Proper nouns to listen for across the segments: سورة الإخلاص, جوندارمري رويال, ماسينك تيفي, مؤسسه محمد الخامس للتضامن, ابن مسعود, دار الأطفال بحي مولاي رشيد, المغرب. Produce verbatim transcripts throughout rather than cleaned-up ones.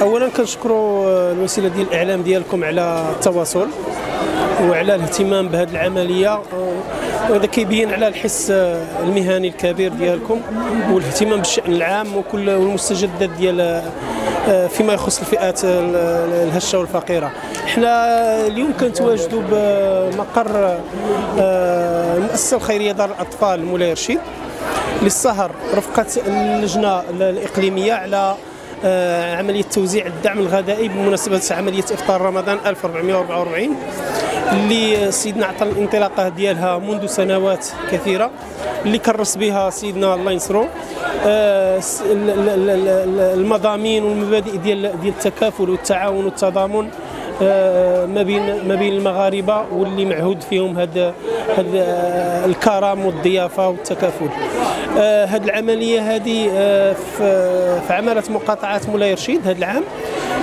اولا كنشكروا الوسيله ديال الاعلام ديالكم على التواصل وعلى الاهتمام بهذه العمليه، وهذا كيبين على الحس المهني الكبير ديالكم والاهتمام بالشأن العام وكل المستجدات ديال فيما يخص الفئات الهشه والفقيره. حنا اليوم كنتواجدوا بمقر المؤسسه الخيريه دار الاطفال مولاي رشيد للسهر رفقه اللجنه الاقليميه على عمليه توزيع الدعم الغذائي بمناسبه عمليه افطار رمضان ألف وأربعمائة وأربعة وأربعين اللي سيدنا عطى الانطلاقه ديالها منذ سنوات كثيره، اللي كرس بها سيدنا الله ينصرو المضامين والمبادئ ديال ديال التكافل والتعاون والتضامن ما بين ما بين المغاربه، واللي معهود فيهم هذا هذا الكرم والضيافه والتكافل. هذه العمليه هذه في عماله مقاطعه مولاي رشيد هذا العام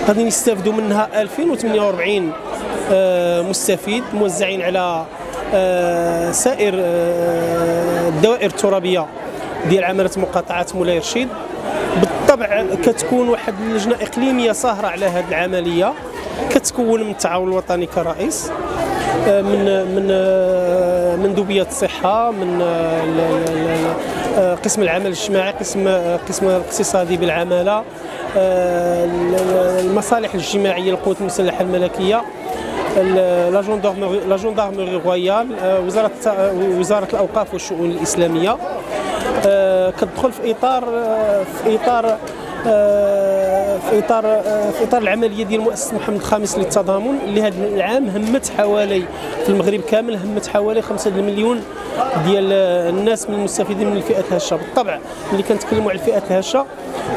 غادي يستافدوا منها ألفين وثمانية وأربعين مستفيد موزعين على سائر الدوائر الترابيه ديال عماله مقاطعه مولاي رشيد. بالطبع كتكون واحد اللجنه اقليميه ساهره على هذه العمليه، كتكون من التعاون الوطني كرئيس، من من مندوبيه الصحه، من قسم العمل الاجتماعي، قسم قسم الاقتصادي بالعماله، المصالح الجماعيه للقوات المسلحه الملكيه، لا جوندارمري رويال، وزاره وزاره الاوقاف والشؤون الاسلاميه. كتدخل في اطار في اطار في اطار في اطار العمليه ديال مؤسسه محمد الخامس للتضامن اللي هذا العام همت حوالي في المغرب كامل همت حوالي خمسة مليون ديال الناس من المستفيدين من الفئات الهشه. بالطبع ملي كنتكلموا على الفئات الهشه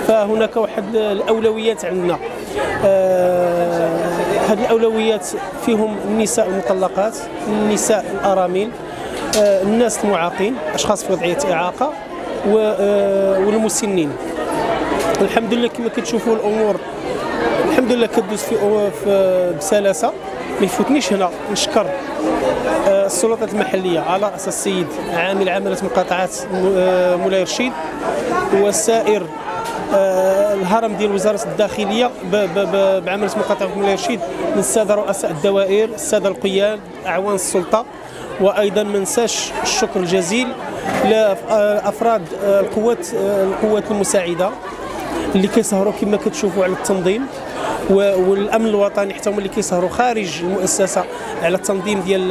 فهناك واحد الاولويات عندنا، هذه الاولويات فيهم النساء المطلقات، النساء الارامل، الناس المعاقين، اشخاص في وضعيه اعاقه، والمسنين. الحمد لله كما كتشوفوا الامور الحمد لله كدوز في بسلاسه. ما يفوتنيش هنا نشكر السلطات المحليه على راس السيد عامل عماله مقاطعات مولاي رشيد وسائر الهرم ديال وزاره الداخليه بعمل مقاطعه مولاي رشيد، من الساده رؤساء الدوائر، الساده القياد، اعوان السلطه، وايضا ما ننساش الشكر الجزيل لافراد القوات القوات المساعده اللي كيسهروا كما كتشوفوا على التنظيم، والامن الوطني حتى هما اللي كيسهروا خارج المؤسسه على التنظيم ديال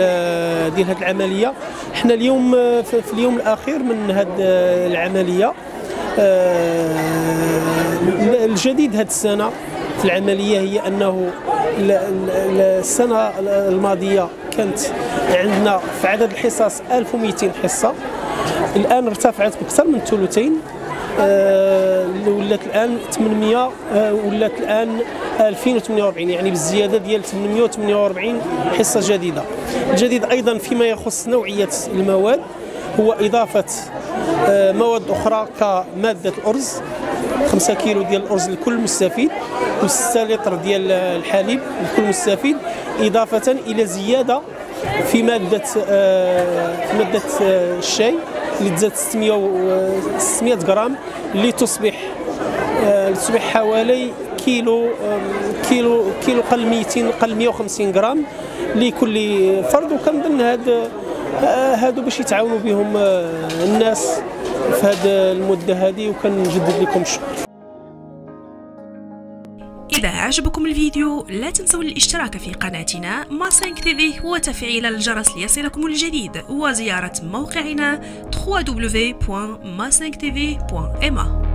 ديال هذه العمليه. حنا اليوم في اليوم الاخير من هذه العمليه الجديد هذه السنه في العمليه هي انه السنه الماضيه كانت عندنا في عدد الحصص ألف ومئتين حصه، الان ارتفعت باكثر من ثلثين، ولات الان ثمانمائة ولات الان ألفين وثمانية وأربعين، يعني بالزياده ديال ثمانمائة وثمانية وأربعين حصه جديده. الجديد ايضا فيما يخص نوعيه المواد هو اضافه مواد اخرى كماده الارز، خمسة كيلو ديال الارز لكل مستفيد وستة لتر ديال الحليب لكل مستفيد، اضافه الى زياده في ماده في ماده الشاي اللي تزاد ستمائة غرام اللي تصبح تصبح حوالي كيلو كيلو كيلو قل مئتين قل مائة وخمسين غرام لكل فرد. وكنظن هاد هادو باش يتعاونوا بهم الناس في هاد المده هذه، وكنجدد لكم الشكر. إذا عجبكم الفيديو لا تنسوا الاشتراك في قناتنا ماسينك تيفي وتفعيل الجرس ليصلكم الجديد، وزيارة موقعنا double-u double-u double-u dot masink t v dot m a.